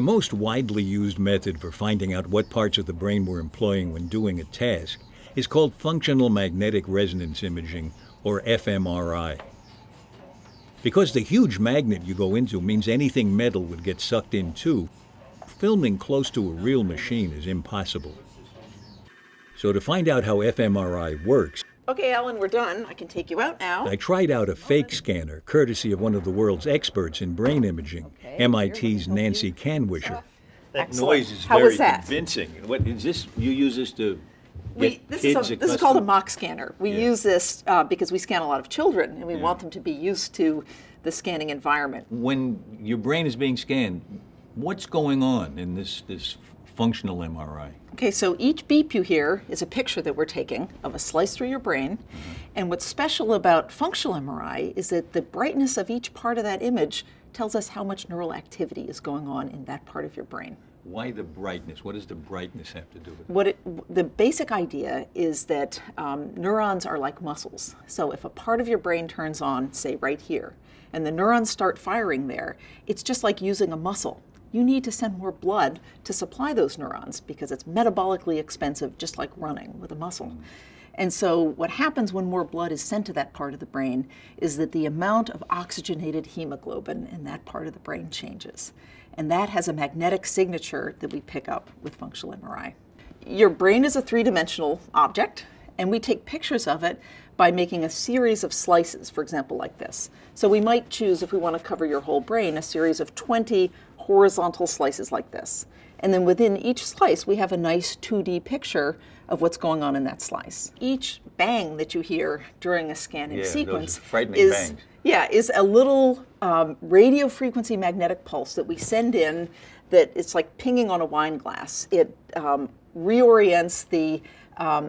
The most widely used method for finding out what parts of the brain we're employing when doing a task is called functional magnetic resonance imaging, or fMRI. Because the huge magnet you go into means anything metal would get sucked in too, filming close to a real machine is impossible. So to find out how fMRI works... Okay, Alan, we're done. I can take you out now. I tried out a fake scanner, courtesy of one of the world's experts in brain imaging, MIT's Nancy Kanwisher. That noise is very convincing. What is this? You use this to... This is called a mock scanner. We use this because we scan a lot of children, and we want them to be used to the scanning environment. When your brain is being scanned, what's going on in this functional MRI? Okay, so each beep you hear is a picture that we're taking of a slice through your brain. And what's special about functional MRI is that the brightness of each part of that image tells us how much neural activity is going on in that part of your brain. Why the brightness? What does the brightness have to do with it? The basic idea is that neurons are like muscles. So if a part of your brain turns on, say right here, and the neurons start firing there, it's just like using a muscle. You need to send more blood to supply those neurons because it's metabolically expensive, just like running with a muscle. And so what happens when more blood is sent to that part of the brain is that the amount of oxygenated hemoglobin in that part of the brain changes. And that has a magnetic signature that we pick up with functional MRI. Your brain is a three-dimensional object, and we take pictures of it by making a series of slices, for example, like this. So we might choose, if we want to cover your whole brain, a series of 20 horizontal slices like this. And then within each slice, we have a nice 2D picture of what's going on in that slice. Each bang that you hear during a scanning sequence is a little radio frequency magnetic pulse that we send in that it's like pinging on a wine glass. It reorients the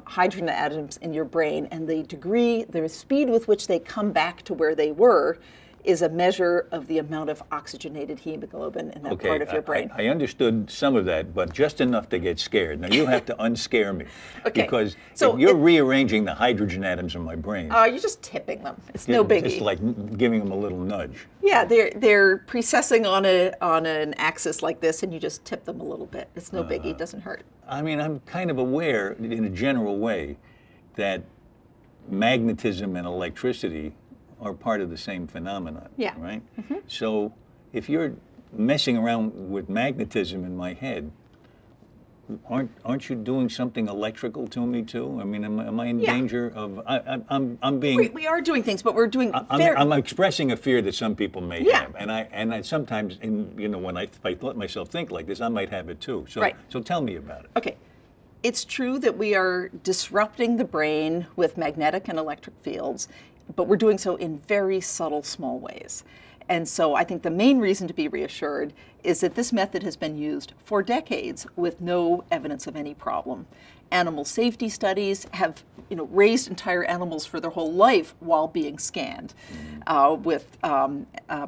hydrogen atoms in your brain, and the degree, the speed with which they come back to where they were is a measure of the amount of oxygenated hemoglobin in that part of your brain. I understood some of that, but just enough to get scared. Now you have to unscare me, because so you're rearranging the hydrogen atoms in my brain. You're just tipping them. It's no biggie. Just like giving them a little nudge. Yeah, they're precessing on an axis like this, and you just tip them a little bit. It's no biggie. It doesn't hurt. I mean, I'm kind of aware, in a general way, that magnetism and electricity are part of the same phenomenon, right? So if you're messing around with magnetism in my head, aren't you doing something electrical to me too? I mean, am I in danger of? I'm being. We are doing things, but we're doing. I'm expressing a fear that some people may have, and I sometimes, you know, when I let myself think like this, I might have it too. So so tell me about it. Okay. It's true that we are disrupting the brain with magnetic and electric fields, but we're doing so in very subtle, small ways. And so I think the main reason to be reassured is that this method has been used for decades with no evidence of any problem. Animal safety studies have, you know, raised entire animals for their whole life while being scanned, with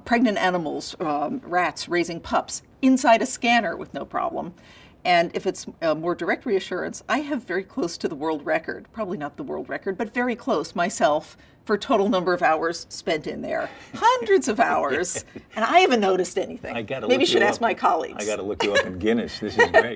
pregnant animals, rats raising pups inside a scanner with no problem. And if it's a more direct reassurance, I have very close to the world record, probably not the world record, but very close myself for total number of hours spent in there. Hundreds of hours, and I haven't noticed anything. Maybe you should ask my colleagues. I gotta look you up in Guinness. This is great.